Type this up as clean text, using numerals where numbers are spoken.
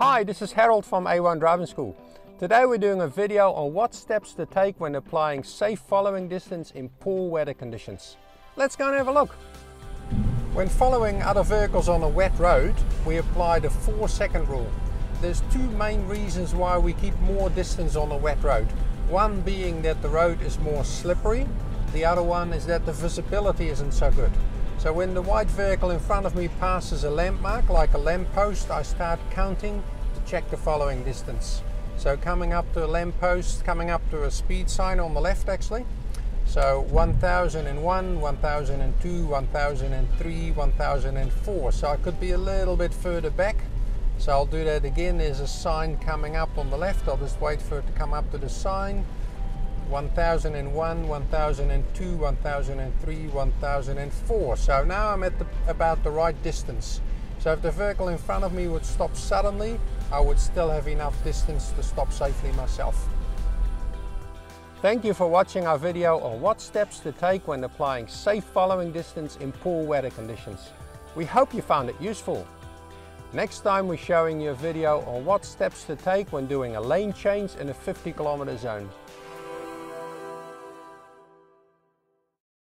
Hi, this is Harald from A1 Driving School. Today we're doing a video on what steps to take when applying safe following distance in poor weather conditions. Let's go and have a look. When following other vehicles on a wet road, we apply the 4-second rule. There's two main reasons why we keep more distance on a wet road. One being that the road is more slippery, the other one is that the visibility isn't so good. So when the white vehicle in front of me passes a landmark, like a lamppost, I start counting to check the following distance. So coming up to a lamppost, coming up to a speed sign on the left actually. So 1001, 1002, 1003, 1004. So I could be a little bit further back. So I'll do that again. There's a sign coming up on the left. I'll just wait for it to come up to the sign. 1001, 1002, 1003, 1004. So now I'm at about the right distance. So if the vehicle in front of me would stop suddenly, I would still have enough distance to stop safely myself. Thank you for watching our video on what steps to take when applying safe following distance in poor weather conditions. We hope you found it useful. Next time we're showing you a video on what steps to take when doing a lane change in a 50 km zone.